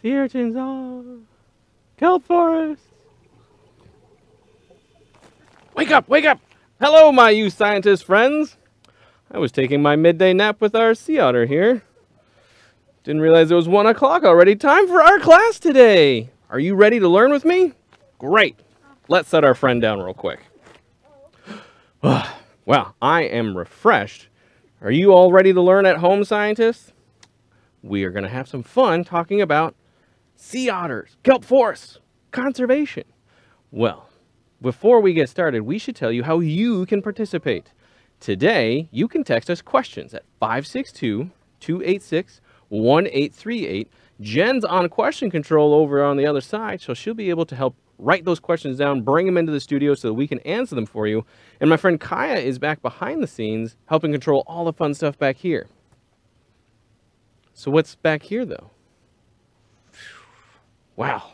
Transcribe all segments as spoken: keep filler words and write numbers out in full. Sea urchins all. Kelp forests. Wake up, wake up. Hello, my you scientist friends. I was taking my midday nap with our sea otter here. Didn't realize it was one o'clock already. Time for our class today. Are you ready to learn with me? Great. Let's set our friend down real quick. Well, I am refreshed. Are you all ready to learn at home, scientists? We are going to have some fun talking about sea otters, kelp forests, conservation. Well, before we get started, we should tell you how you can participate. Today, you can text us questions at five six two, two eight six, one eight three eight. Jen's on question control over on the other side, so she'll be able to help write those questions down, bring them into the studio so that we can answer them for you. And my friend Kaya is back behind the scenes, helping control all the fun stuff back here. So what's back here, though? Wow.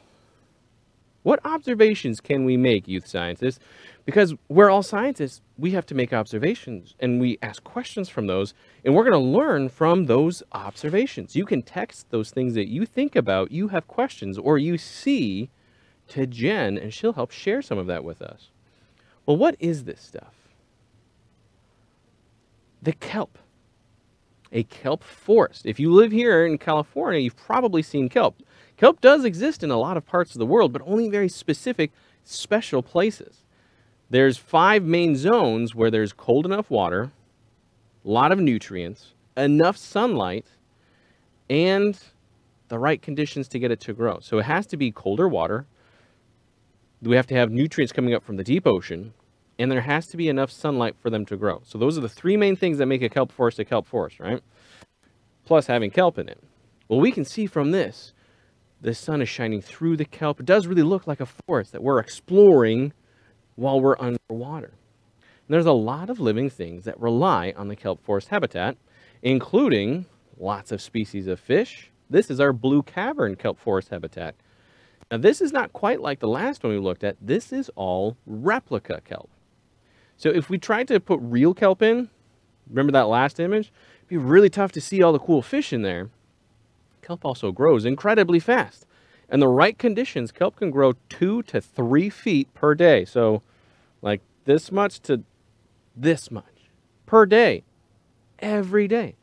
What observations can we make, youth scientists? Because we're all scientists, we have to make observations, and we ask questions from those, and we're going to learn from those observations. You can text those things that you think about, you have questions, or you see to Jen, and she'll help share some of that with us. Well, what is this stuff? The kelp. A kelp forest. If you live here in California, you've probably seen kelp. Kelp does exist in a lot of parts of the world, but only very specific, special places. There's five main zones where there's cold enough water, a lot of nutrients, enough sunlight, and the right conditions to get it to grow. So it has to be colder water. We have to have nutrients coming up from the deep ocean, and there has to be enough sunlight for them to grow. So those are the three main things that make a kelp forest a kelp forest, right? Plus having kelp in it. Well, we can see from this, the sun is shining through the kelp. It does really look like a forest that we're exploring while we're underwater. And there's a lot of living things that rely on the kelp forest habitat, including lots of species of fish. This is our blue cavern kelp forest habitat. Now, this is not quite like the last one we looked at. This is all replica kelp. So if we tried to put real kelp in, remember that last image? It'd be really tough to see all the cool fish in there. Kelp also grows incredibly fast. And the right conditions, kelp can grow two to three feet per day. So like this much to this much per day, every day.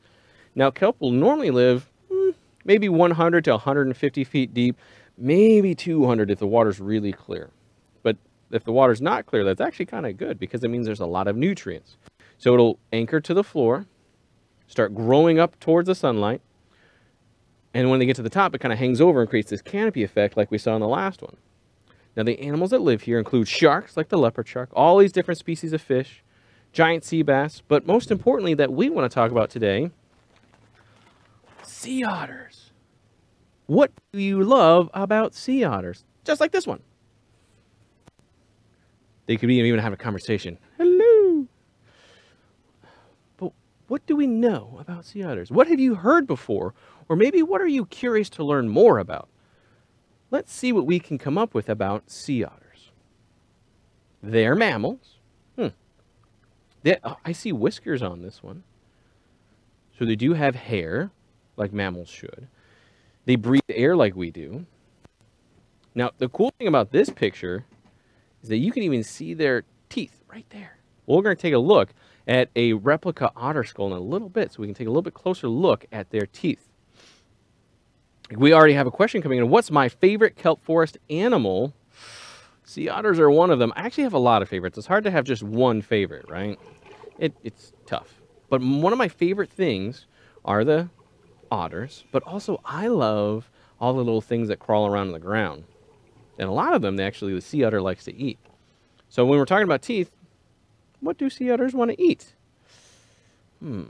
Now, kelp will normally live hmm, maybe one hundred to one hundred fifty feet deep, maybe two hundred if the water's really clear. But if the water's not clear, that's actually kind of good because it means there's a lot of nutrients. So it'll anchor to the floor, start growing up towards the sunlight, and when they get to the top, it kind of hangs over and creates this canopy effect like we saw in the last one. Now, the animals that live here include sharks like the leopard shark, all these different species of fish, giant sea bass, but most importantly that we want to talk about today, sea otters. What do you love about sea otters? Just like this one. They could even have a conversation. Hello. But what do we know about sea otters? What have you heard before? Or maybe what are you curious to learn more about? Let's see what we can come up with about sea otters. They're mammals. Hmm. They, oh, I see whiskers on this one. So they do have hair, like mammals should. They breathe air like we do. Now, the cool thing about this picture is that you can even see their teeth right there. Well, we're going to take a look at a replica otter skull in a little bit, so we can take a little bit closer look at their teeth. We already have a question coming in. What's my favorite kelp forest animal? Sea otters are one of them. I actually have a lot of favorites. It's hard to have just one favorite, right? It, it's tough. But one of my favorite things are the otters. But also, I love all the little things that crawl around on the ground. And a lot of them, they actually, the sea otter likes to eat. So when we're talking about teeth, what do sea otters want to eat? Hmm.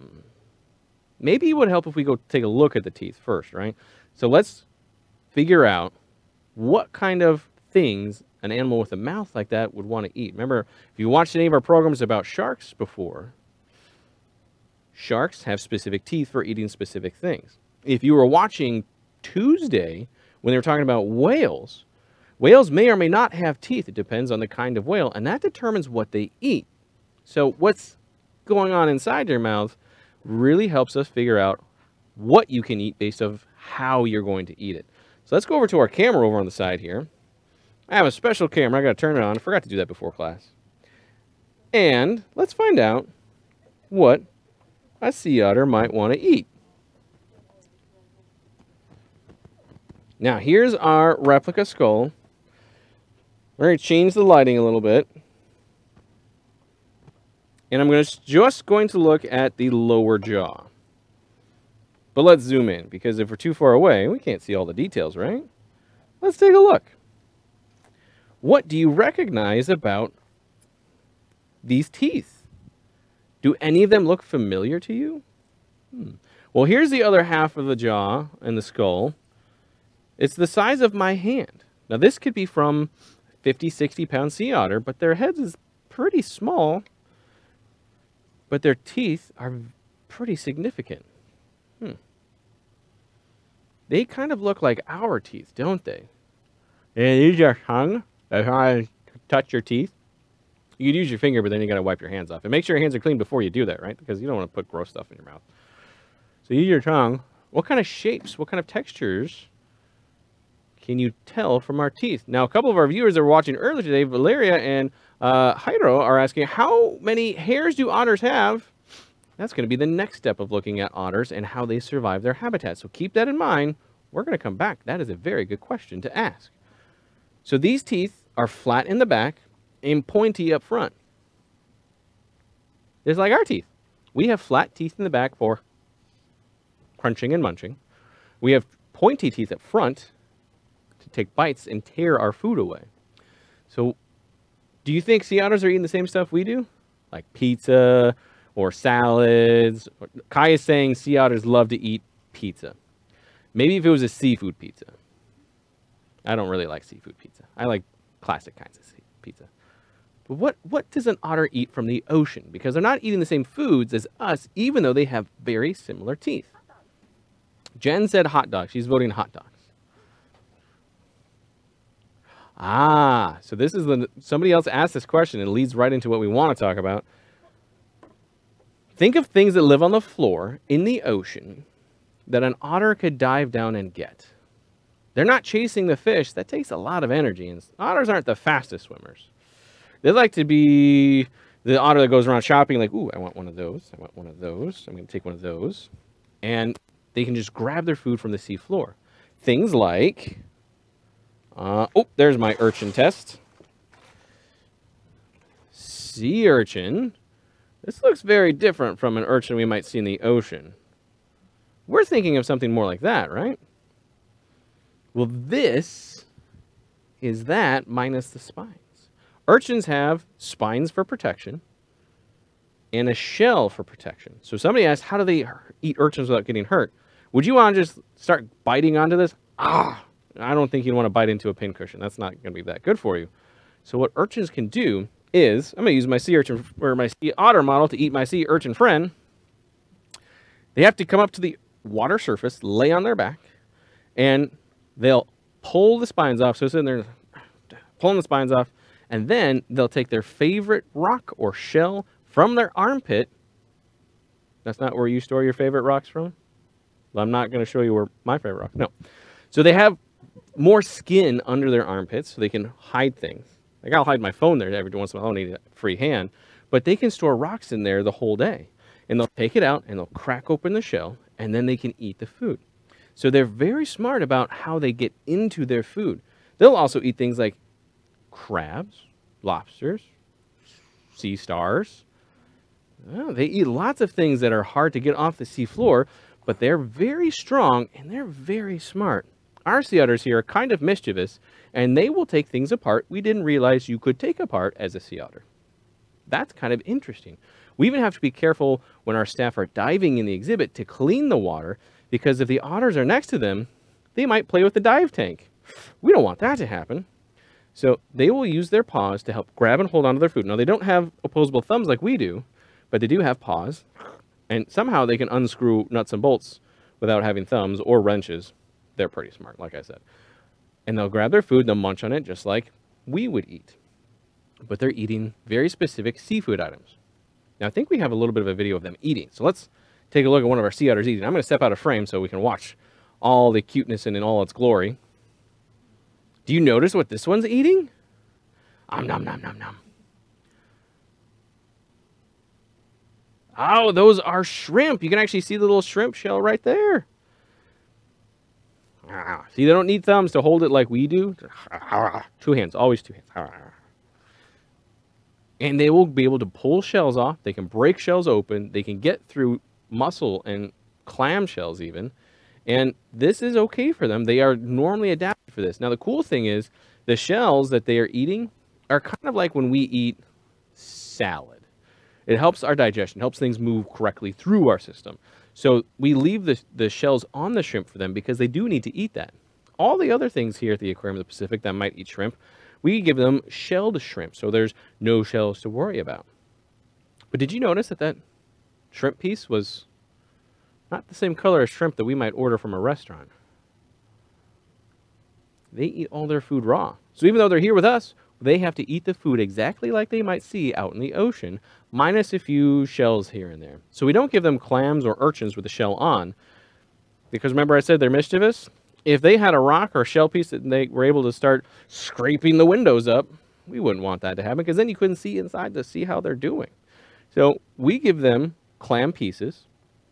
Maybe it would help if we go take a look at the teeth first, right? So let's figure out what kind of things an animal with a mouth like that would want to eat. Remember, if you watched any of our programs about sharks before, sharks have specific teeth for eating specific things. If you were watching Tuesday when they were talking about whales, whales may or may not have teeth. It depends on the kind of whale, and that determines what they eat. So what's going on inside your mouth really helps us figure out what you can eat based on how you're going to eat it. So let's go over to our camera over on the side here. I have a special camera. I got to turn it on. I forgot to do that before class. And let's find out what a sea otter might want to eat. Now, here's our replica skull. We're going to change the lighting a little bit. And I'm going to just going to look at the lower jaw. But let's zoom in, because if we're too far away, we can't see all the details, right? Let's take a look. What do you recognize about these teeth? Do any of them look familiar to you? Hmm. Well, here's the other half of the jaw and the skull. It's the size of my hand. Now, this could be from fifty, sixty pound sea otter, but their head is pretty small, but their teeth are pretty significant. Hmm. They kind of look like our teeth, don't they? And use your tongue if I touch your teeth. You could use your finger, but then you got to wipe your hands off. And make sure your hands are clean before you do that, right? Because you don't want to put gross stuff in your mouth. So use your tongue. What kind of shapes, what kind of textures can you tell from our teeth? Now, a couple of our viewers that were watching earlier today, Valeria and uh, Jairo, are asking, how many hairs do otters have? That's going to be the next step of looking at otters and how they survive their habitat. So keep that in mind. We're going to come back. That is a very good question to ask. So these teeth are flat in the back and pointy up front. It's like our teeth. We have flat teeth in the back for crunching and munching. We have pointy teeth up front to take bites and tear our food away. So do you think sea otters are eating the same stuff we do? Like pizza or salads? Kai is saying sea otters love to eat pizza. Maybe if it was a seafood pizza. I don't really like seafood pizza. I like classic kinds of pizza. But what, what does an otter eat from the ocean? Because they're not eating the same foods as us, even though they have very similar teeth. Jen said hot dogs. She's voting hot dogs. Ah, so this is the, somebody else asked this question and it leads right into what we want to talk about. Think of things that live on the floor in the ocean that an otter could dive down and get. They're not chasing the fish. That takes a lot of energy. And otters aren't the fastest swimmers. They like to be the otter that goes around shopping like, ooh, I want one of those. I want one of those. I'm going to take one of those. And they can just grab their food from the sea floor. Things like, uh, oh, there's my urchin test. Sea urchin. This looks very different from an urchin we might see in the ocean. We're thinking of something more like that, right? Well, this is that minus the spines. Urchins have spines for protection and a shell for protection. So somebody asked, how do they eat urchins without getting hurt? Would you want to just start biting onto this? Ah, I don't think you'd want to bite into a pincushion. That's not going to be that good for you. So what urchins can do is, I'm going to use my sea urchin or my sea otter model to eat my sea urchin friend. They have to come up to the water surface, lay on their back, and they'll pull the spines off. So sitting there pulling the spines off, and then they'll take their favorite rock or shell from their armpit. That's not where you store your favorite rocks from. Well, I'm not going to show you where my favorite rock. No. So they have more skin under their armpits so they can hide things. Like I'll hide my phone there every once in a while. I don't need a free hand, but they can store rocks in there the whole day, and they'll take it out and they'll crack open the shell, and then they can eat the food. So they're very smart about how they get into their food. They'll also eat things like crabs, lobsters, sea stars. Well, they eat lots of things that are hard to get off the sea floor, but they're very strong and they're very smart. Our sea otters here are kind of mischievous, and they will take things apart we didn't realize you could take apart as a sea otter. That's kind of interesting. We even have to be careful when our staff are diving in the exhibit to clean the water, because if the otters are next to them, they might play with the dive tank. We don't want that to happen. So they will use their paws to help grab and hold onto their food. Now, they don't have opposable thumbs like we do, but they do have paws, and somehow they can unscrew nuts and bolts without having thumbs or wrenches. They're pretty smart, like I said. And they'll grab their food, they'll munch on it just like we would eat. But they're eating very specific seafood items. Now, I think we have a little bit of a video of them eating. So let's take a look at one of our sea otters eating. I'm going to step out of frame so we can watch all the cuteness and in all its glory. Do you notice what this one's eating? Om nom nom nom nom. Oh, those are shrimp. You can actually see the little shrimp shell right there. See, they don't need thumbs to hold it like we do. Two hands, always two hands. And they will be able to pull shells off. They can break shells open. They can get through mussel and clam shells even. And this is okay for them. They are normally adapted for this. Now, the cool thing is the shells that they are eating are kind of like when we eat salad. It helps our digestion, helps things move correctly through our system. So we leave the, the shells on the shrimp for them because they do need to eat that. All the other things here at the Aquarium of the Pacific that might eat shrimp, we give them shelled shrimp, so there's no shells to worry about. But did you notice that that shrimp piece was not the same color as shrimp that we might order from a restaurant? They eat all their food raw. So even though they're here with us, they have to eat the food exactly like they might see out in the ocean, minus a few shells here and there. So we don't give them clams or urchins with a shell on, because remember I said they're mischievous? If they had a rock or a shell piece that they were able to start scraping the windows up, we wouldn't want that to happen, because then you couldn't see inside to see how they're doing. So we give them clam pieces.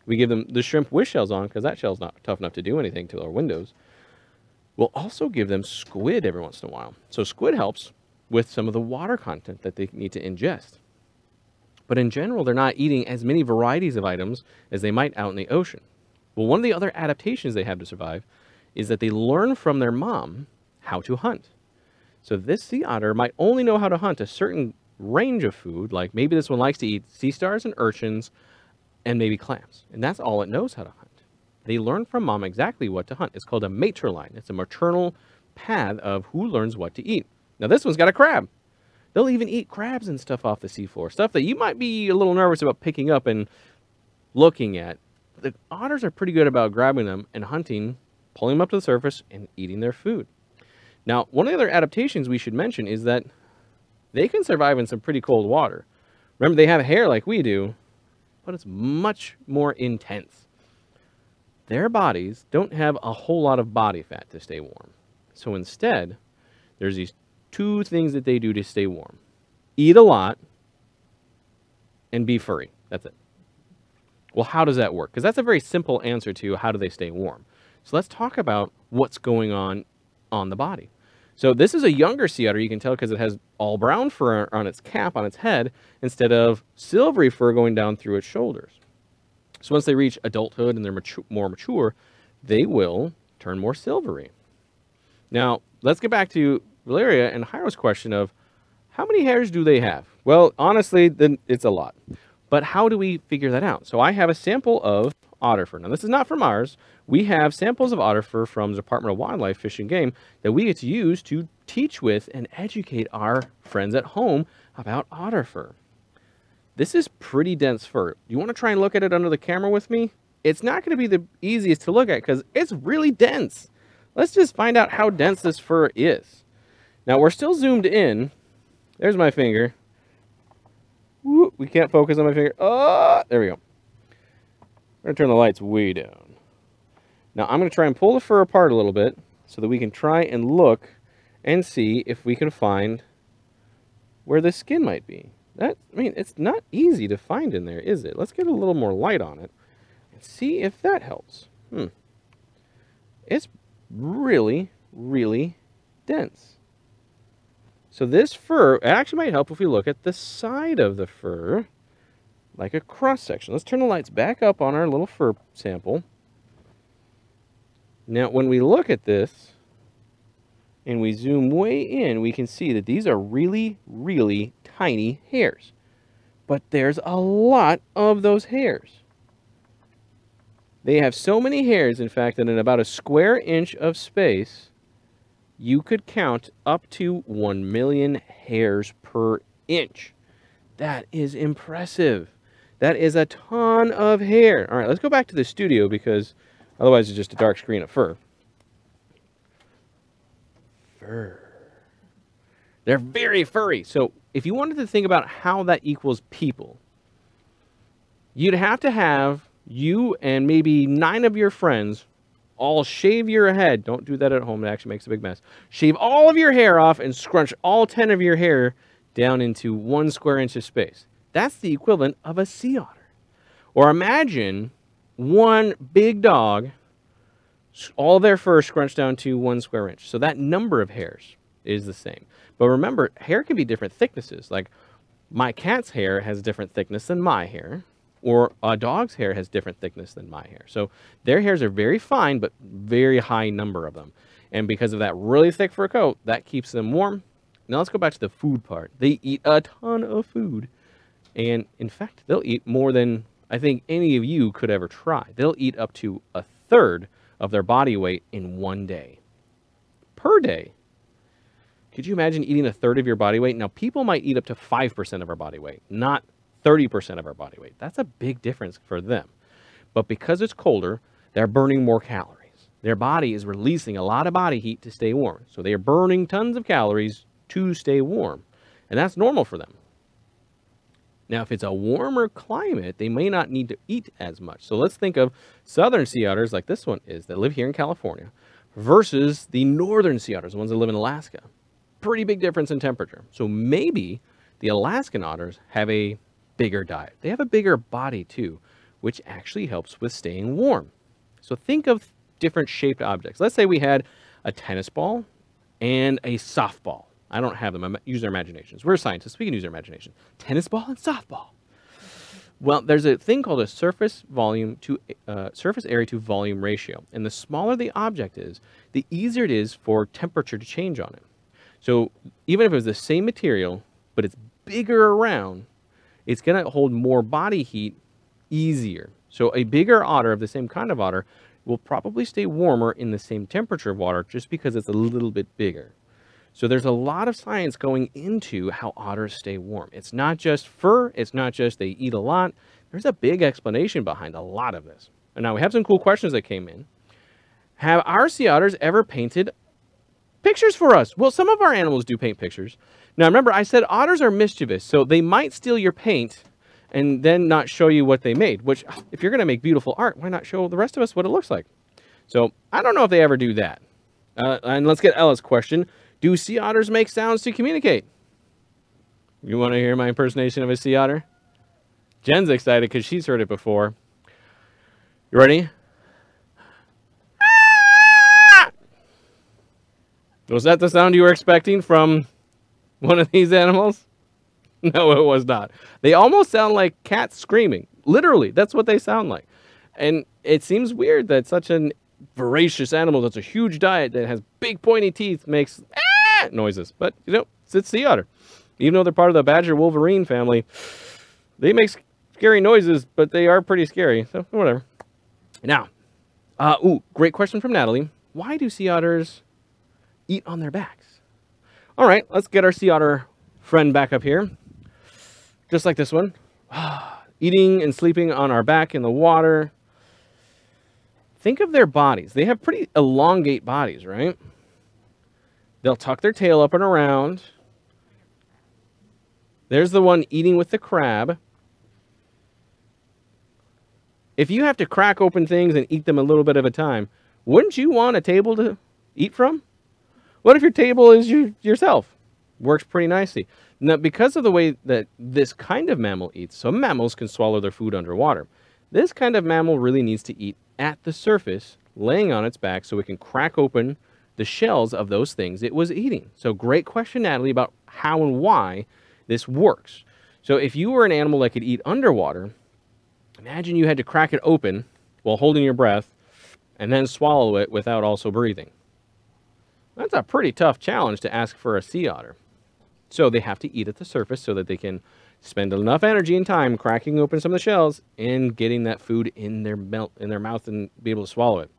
We give them the shrimp with shells on, because that shell's not tough enough to do anything to our windows. We'll also give them squid every once in a while. So squid helps with some of the water content that they need to ingest. But in general, they're not eating as many varieties of items as they might out in the ocean. Well, one of the other adaptations they have to survive is that they learn from their mom how to hunt. So this sea otter might only know how to hunt a certain range of food, like maybe this one likes to eat sea stars and urchins and maybe clams, and that's all it knows how to hunt. They learn from mom exactly what to hunt. It's called a mater line. It's a maternal path of who learns what to eat. Now this one's got a crab. They'll even eat crabs and stuff off the seafloor, stuff that you might be a little nervous about picking up and looking at. The otters are pretty good about grabbing them and hunting, pulling them up to the surface and eating their food. Now, one of the other adaptations we should mention is that they can survive in some pretty cold water. Remember, they have hair like we do, but it's much more intense. Their bodies don't have a whole lot of body fat to stay warm. So instead, there's these two things that they do to stay warm. Eat a lot and be furry. That's it. Well, how does that work? Because that's a very simple answer to how do they stay warm. So let's talk about what's going on on the body. So this is a younger sea otter. You can tell because it has all brown fur on its cap, on its head, instead of silvery fur going down through its shoulders. So once they reach adulthood and they're mature, more mature, they will turn more silvery. Now, let's get back to Valeria and Hiro's question of how many hairs do they have? Well, honestly, then it's a lot. But how do we figure that out? So I have a sample of otter fur. Now, this is not from ours. We have samples of otter fur from the Department of Wildlife, Fish and Game that we get to use to teach with and educate our friends at home about otter fur. This is pretty dense fur. You want to try and look at it under the camera with me? It's not going to be the easiest to look at because it's really dense. Let's just find out how dense this fur is. Now, we're still zoomed in. There's my finger. Woo, we can't focus on my finger. Oh, there we go. We're going to turn the lights way down. Now, I'm going to try and pull the fur apart a little bit so that we can try and look and see if we can find where the skin might be. That, I mean, it's not easy to find in there, is it? Let's get a little more light on it and see if that helps. Hmm. It's really, really dense. So this fur actually might help if we look at the side of the fur, like a cross-section. Let's turn the lights back up on our little fur sample. Now, when we look at this and we zoom way in, we can see that these are really, really tiny hairs. But there's a lot of those hairs. They have so many hairs, in fact, that in about a square inch of space, you could count up to one million hairs per inch. That is impressive. That is a ton of hair. All right, let's go back to the studio because otherwise it's just a dark screen of fur. Fur. They're very furry. So if you wanted to think about how that equals people, you'd have to have you and maybe nine of your friends all shave your head. Don't do that at home. It actually makes a big mess. Shave all of your hair off and scrunch all ten of your hair down into one square inch of space. That's the equivalent of a sea otter. Or imagine one big dog, all their fur scrunched down to one square inch. So that number of hairs is the same. But remember, hair can be different thicknesses. Like my cat's hair has different thickness than my hair. Or a dog's hair has different thickness than my hair. So their hairs are very fine, but very high number of them. And because of that really thick fur coat, that keeps them warm. Now let's go back to the food part. They eat a ton of food. And in fact, they'll eat more than I think any of you could ever try. They'll eat up to a third of their body weight in one day. Per day. Could you imagine eating a third of your body weight? Now, people might eat up to five percent of our body weight, not thirty percent of our body weight. That's a big difference for them. But because it's colder, they're burning more calories. Their body is releasing a lot of body heat to stay warm. So they are burning tons of calories to stay warm. And that's normal for them. Now, if it's a warmer climate, they may not need to eat as much. So let's think of southern sea otters like this one is that live here in California versus the northern sea otters, the ones that live in Alaska. Pretty big difference in temperature. So maybe the Alaskan otters have a bigger diet. They have a bigger body too, which actually helps with staying warm. So think of different shaped objects. Let's say we had a tennis ball and a softball. I don't have them. I use their imaginations. We're scientists. We can use our imagination. Tennis ball and softball. Well, there's a thing called a surface volume to uh, surface area to volume ratio. And the smaller the object is, the easier it is for temperature to change on it. So even if it was the same material, but it's bigger around, it's going to hold more body heat easier. So a bigger otter of the same kind of otter will probably stay warmer in the same temperature of water just because it's a little bit bigger. So there's a lot of science going into how otters stay warm. It's not just fur. It's not just they eat a lot. There's a big explanation behind a lot of this. And now we have some cool questions that came in. Have our sea otters ever painted pictures for us? Well, some of our animals do paint pictures. Now, remember, I said otters are mischievous, so they might steal your paint and then not show you what they made, which if you're going to make beautiful art, why not show the rest of us what it looks like? So I don't know if they ever do that. Uh, and let's get Ella's question. Do sea otters make sounds to communicate? You want to hear my impersonation of a sea otter? Jen's excited because she's heard it before. You ready? Was that the sound you were expecting from one of these animals? No, it was not. They almost sound like cats screaming. Literally, that's what they sound like. And it seems weird that such a voracious animal that's a huge diet that has big pointy teeth makes ah! noises. But, you know, it's a sea otter. Even though they're part of the badger wolverine family, they make scary noises, but they are pretty scary. So, whatever. Now, uh, ooh, great question from Natalie. Why do sea otters eat on their backs? All right, let's get our sea otter friend back up here. Just like this one. Eating and sleeping on our back in the water. Think of their bodies. They have pretty elongate bodies, right? They'll tuck their tail up and around. There's the one eating with the crab. If you have to crack open things and eat them a little bit at a time, wouldn't you want a table to eat from? What if your table is you, yourself? Works pretty nicely. Now, because of the way that this kind of mammal eats, some mammals can swallow their food underwater. This kind of mammal really needs to eat at the surface, laying on its back, so it can crack open the shells of those things it was eating. So great question, Natalie, about how and why this works. So if you were an animal that could eat underwater, imagine you had to crack it open while holding your breath and then swallow it without also breathing. That's a pretty tough challenge to ask for a sea otter. So they have to eat at the surface so that they can spend enough energy and time cracking open some of the shells and getting that food in their melt in their mouth and be able to swallow it.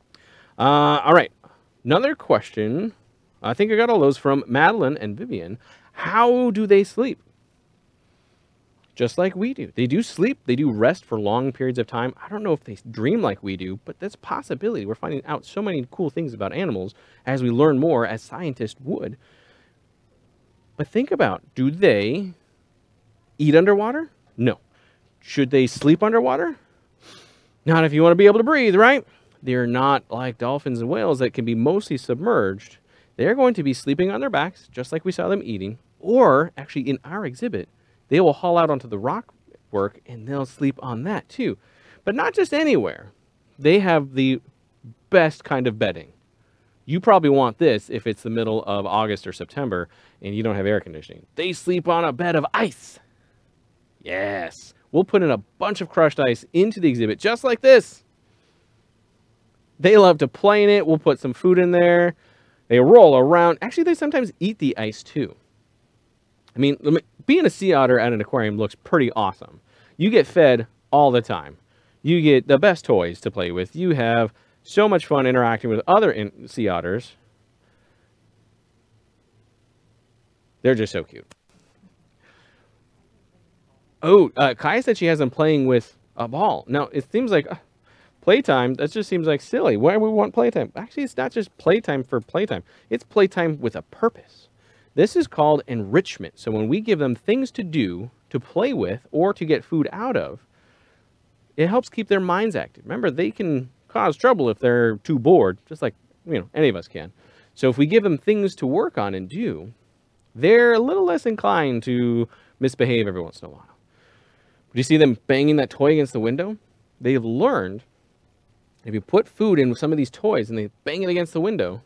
Uh, all right, another question. I think I got all those from Madeline and Vivian. How do they sleep? Just like we do. They do sleep. They do rest for long periods of time. I don't know if they dream like we do, but that's a possibility. We're finding out so many cool things about animals as we learn more, as scientists would. But think about, do they eat underwater? No. Should they sleep underwater? Not if you want to be able to breathe, right? They're not like dolphins and whales that can be mostly submerged. They're going to be sleeping on their backs, just like we saw them eating. Or actually in our exhibit, they will haul out onto the rock work and they'll sleep on that too. But not just anywhere. They have the best kind of bedding. You probably want this if it's the middle of August or September and you don't have air conditioning. They sleep on a bed of ice. Yes. We'll put in a bunch of crushed ice into the exhibit just like this. They love to play in it. We'll put some food in there. They roll around. Actually, they sometimes eat the ice too. I mean, being a sea otter at an aquarium looks pretty awesome. You get fed all the time. You get the best toys to play with. You have so much fun interacting with other in sea otters. They're just so cute. Oh, uh, Kai said she has them playing with a ball. Now, it seems like uh, playtime, that just seems like silly. Why do we want playtime? Actually, it's not just playtime for playtime. It's playtime with a purpose. This is called enrichment. So when we give them things to do, to play with, or to get food out of, it helps keep their minds active. Remember, they can cause trouble if they're too bored, just like, you know, any of us can. So if we give them things to work on and do, they're a little less inclined to misbehave every once in a while. Do you see them banging that toy against the window? They've learned if you put food in with some of these toys and they bang it against the window,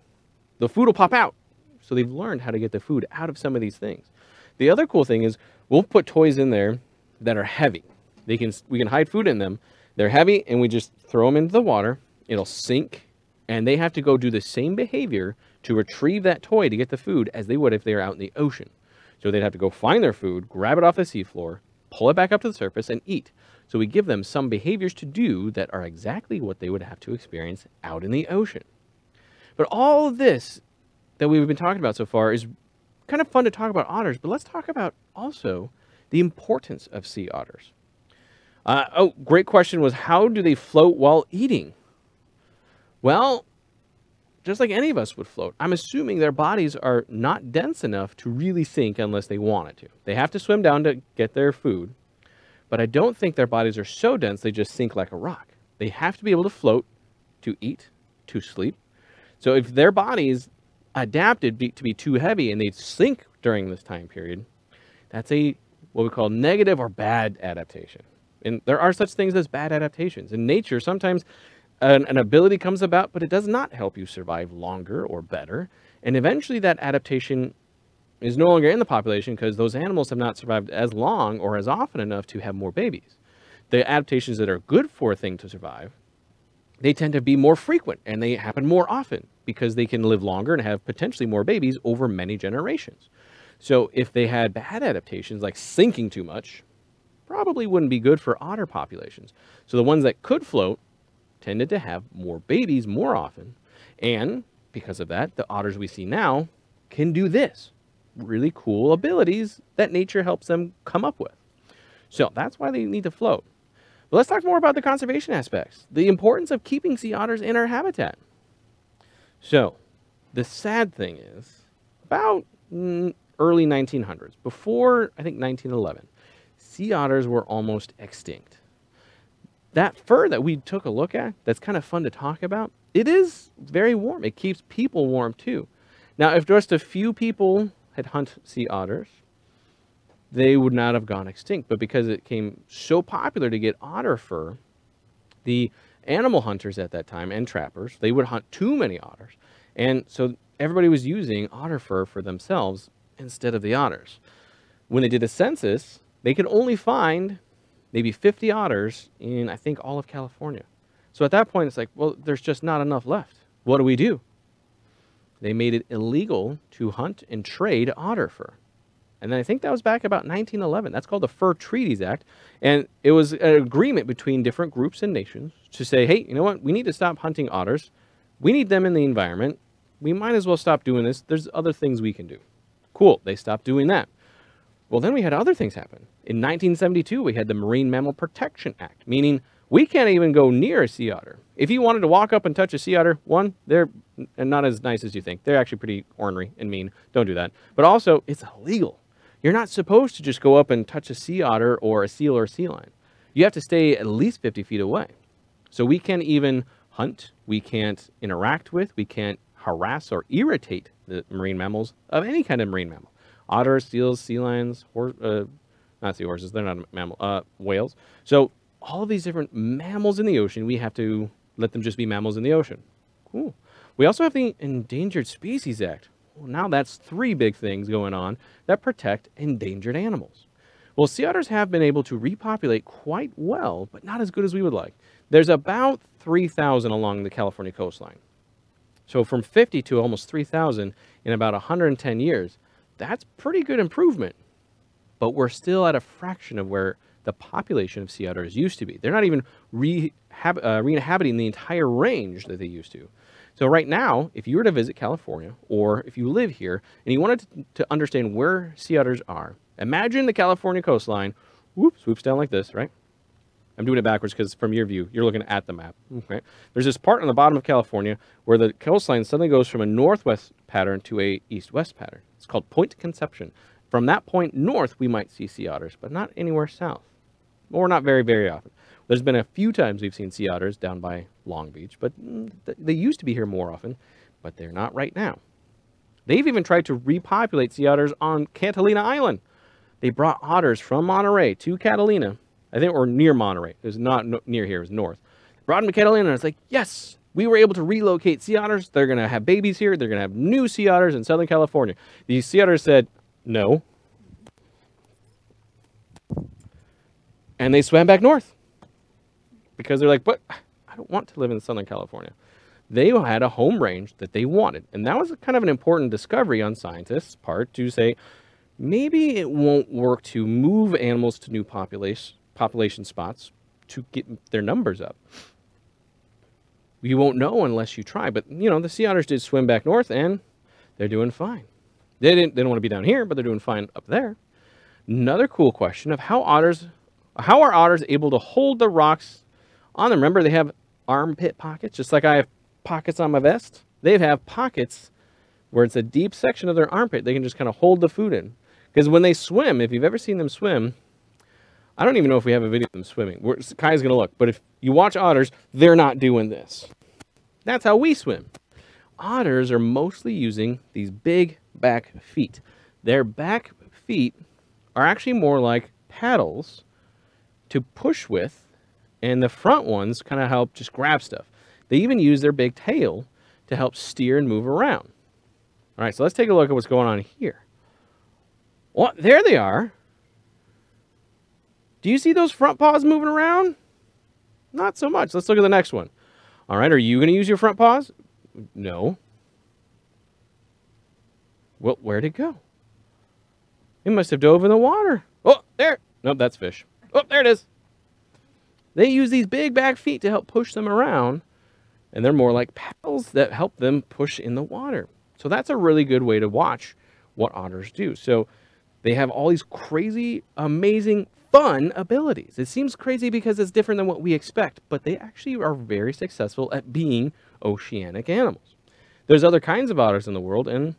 the food will pop out. So they've learned how to get the food out of some of these things. The other cool thing is we'll put toys in there that are heavy. They can, we can hide food in them. They're heavy and we just throw them into the water. It'll sink and they have to go do the same behavior to retrieve that toy to get the food as they would if they were out in the ocean. So they'd have to go find their food, grab it off the seafloor, pull it back up to the surface and eat. So we give them some behaviors to do that are exactly what they would have to experience out in the ocean. But all of this that we've been talking about so far is kind of fun to talk about otters, but let's talk about also the importance of sea otters. Uh, oh, great question was, how do they float while eating? Well, just like any of us would float, I'm assuming their bodies are not dense enough to really sink unless they wanted to. They have to swim down to get their food, but I don't think their bodies are so dense they just sink like a rock. They have to be able to float, to eat, to sleep. So if their bodies adapted be, to be too heavy and they'd sink during this time period, that's a what we call negative or bad adaptation. And there are such things as bad adaptations. In nature, sometimes an, an ability comes about, but it does not help you survive longer or better. And eventually that adaptation is no longer in the population because those animals have not survived as long or as often enough to have more babies. The adaptations that are good for a thing to survive, they tend to be more frequent and they happen more often because they can live longer and have potentially more babies over many generations. So if they had bad adaptations like sinking too much, probably wouldn't be good for otter populations. So the ones that could float tended to have more babies more often. And because of that, the otters we see now can do this. Really cool abilities that nature helps them come up with. So that's why they need to float. But let's talk more about the conservation aspects, the importance of keeping sea otters in our habitat. So the sad thing is about early nineteen hundreds, before I think nineteen eleven, sea otters were almost extinct. That fur that we took a look at, that's kind of fun to talk about. It is very warm. It keeps people warm too. Now, if just a few people had hunted sea otters, they would not have gone extinct. But because it came so popular to get otter fur, the animal hunters at that time and trappers, they would hunt too many otters. And so everybody was using otter fur for themselves instead of the otters. When they did a census, they could only find maybe fifty otters in, I think, all of California. So at that point, it's like, well, there's just not enough left. What do we do? They made it illegal to hunt and trade otter fur. And then I think that was back about nineteen eleven. That's called the Fur Treaties Act. And it was an agreement between different groups and nations to say, hey, you know what? We need to stop hunting otters. We need them in the environment. We might as well stop doing this. There's other things we can do. Cool. They stopped doing that. Well, then we had other things happen. In nineteen seventy-two, we had the Marine Mammal Protection Act, meaning we can't even go near a sea otter. If you wanted to walk up and touch a sea otter, one, they're not as nice as you think. They're actually pretty ornery and mean. Don't do that. But also, it's illegal. You're not supposed to just go up and touch a sea otter or a seal or a sea lion. You have to stay at least fifty feet away. So we can't even hunt, we can't interact with, we can't harass or irritate the marine mammals of any kind of marine mammal. Otters, seals, sea lions, horse, uh, not sea horses, they're not mammal, uh, whales. So all of these different mammals in the ocean, we have to let them just be mammals in the ocean. Cool. We also have the Endangered Species Act. Well, now that's three big things going on that protect endangered animals. Well, sea otters have been able to repopulate quite well, but not as good as we would like. There's about three thousand along the California coastline. So from fifty to almost three thousand in about one hundred ten years, that's pretty good improvement. But we're still at a fraction of where the population of sea otters used to be. They're not even rehab, uh, re-inhabiting the entire range that they used to. So right now, if you were to visit California, or if you live here, and you wanted to, to understand where sea otters are, imagine the California coastline, whoop, swoops down like this, right? I'm doing it backwards because from your view, you're looking at the map, okay? There's this part on the bottom of California where the coastline suddenly goes from a northwest pattern to a east-west pattern. It's called Point Conception. From that point north, we might see sea otters, but not anywhere south, or not very, very often. There's been a few times we've seen sea otters down by Long Beach, but they used to be here more often, but they're not right now. They've even tried to repopulate sea otters on Catalina Island. They brought otters from Monterey to Catalina, I think, or near Monterey. It was not no, near here, it was north. Brought them to Catalina, and it's like, yes, we were able to relocate sea otters. They're going to have babies here. They're going to have new sea otters in Southern California. These sea otters said, no. And they swam back north. Because they're like, but I don't want to live in Southern California. They had a home range that they wanted. And that was kind of an important discovery on scientists' part to say, maybe it won't work to move animals to new population, population spots to get their numbers up. You won't know unless you try. But, you know, the sea otters did swim back north, and they're doing fine. They didn't, they don't want to be down here, but they're doing fine up there. Another cool question of how otters, how are otters able to hold the rocks on them? Remember, they have armpit pockets, just like I have pockets on my vest. They have pockets where it's a deep section of their armpit. They can just kind of hold the food in. Because when they swim, if you've ever seen them swim, I don't even know if we have a video of them swimming. We're, Kai's going to look. But if you watch otters, they're not doing this. That's how we swim. Otters are mostly using these big back feet. Their back feet are actually more like paddles to push with. And the front ones kind of help just grab stuff. They even use their big tail to help steer and move around. All right, so let's take a look at what's going on here. Well, there they are. Do you see those front paws moving around? Not so much. Let's look at the next one. All right, are you going to use your front paws? No. Well, where'd it go? It must have dove in the water. Oh, there. Nope, that's fish. Oh, there it is. They use these big back feet to help push them around, and they're more like paddles that help them push in the water. So that's a really good way to watch what otters do. So they have all these crazy, amazing, fun abilities. It seems crazy because it's different than what we expect, but they actually are very successful at being oceanic animals. There's other kinds of otters in the world, and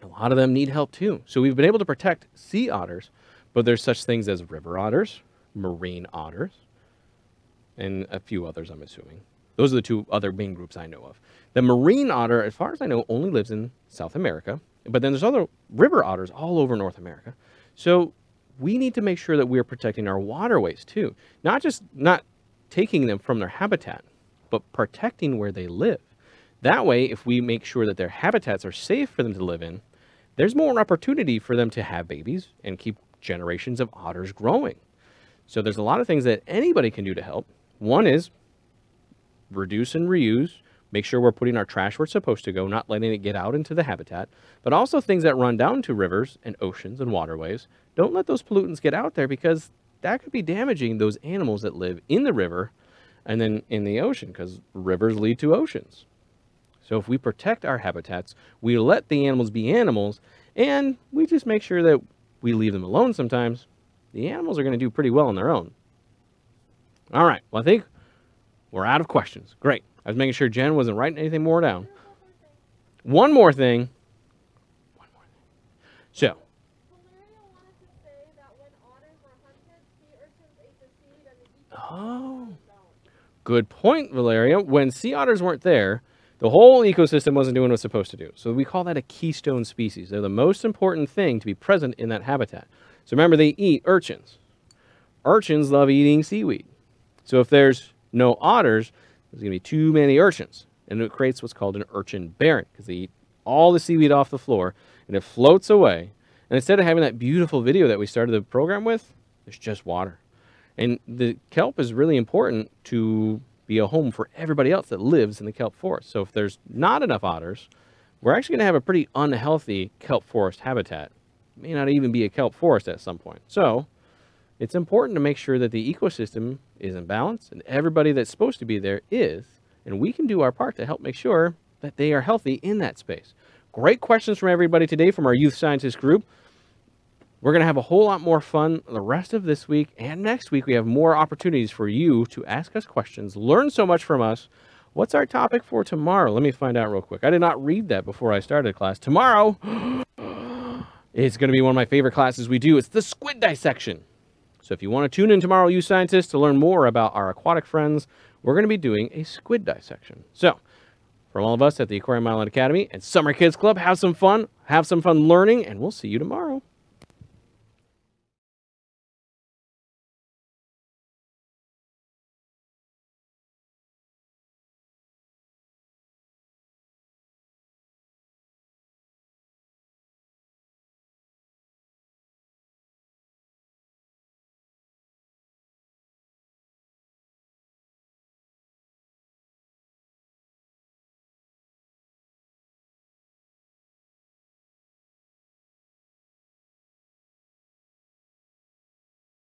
a lot of them need help too. So we've been able to protect sea otters, but there's such things as river otters, marine otters, and a few others, I'm assuming. Those are the two other main groups I know of. The marine otter, as far as I know, only lives in South America, but then there's other river otters all over North America. So we need to make sure that we're protecting our waterways too. Not just not taking them from their habitat, but protecting where they live. That way, if we make sure that their habitats are safe for them to live in, there's more opportunity for them to have babies and keep generations of otters growing. So there's a lot of things that anybody can do to help. One is reduce and reuse, make sure we're putting our trash where it's supposed to go, not letting it get out into the habitat, but also things that run down to rivers and oceans and waterways. Don't let those pollutants get out there because that could be damaging those animals that live in the river and then in the ocean because rivers lead to oceans. So if we protect our habitats, we let the animals be animals, and we just make sure that we leave them alone sometimes. The animals are going to do pretty well on their own. All right, well, I think we're out of questions. Great. I was making sure Jen wasn't writing anything more down. One more thing. One more thing. So. Oh, Good point, Valeria. When sea otters weren't there, the whole ecosystem wasn't doing what it's supposed to do. So we call that a keystone species. They're the most important thing to be present in that habitat. So remember, they eat urchins. Urchins love eating seaweed. So if there's no otters, there's going to be too many urchins. And it creates what's called an urchin barren, because they eat all the seaweed off the floor, and it floats away. And instead of having that beautiful video that we started the program with, there's just water. And the kelp is really important to be a home for everybody else that lives in the kelp forest. So if there's not enough otters, we're actually going to have a pretty unhealthy kelp forest habitat. It may not even be a kelp forest at some point. So it's important to make sure that the ecosystem is in balance and everybody that's supposed to be there is, and we can do our part to help make sure that they are healthy in that space. Great questions from everybody today from our Youth Scientist group. We're going to have a whole lot more fun the rest of this week, and next week we have more opportunities for you to ask us questions, learn so much from us. What's our topic for tomorrow? Let me find out real quick. I did not read that before I started class. Tomorrow, it's going to be one of my favorite classes we do. It's the squid dissection. So if you want to tune in tomorrow, you scientists, to learn more about our aquatic friends, we're going to be doing a squid dissection. So from all of us at the Aquarium Island Academy and Summer Kids Club, have some fun, have some fun learning, and we'll see you tomorrow.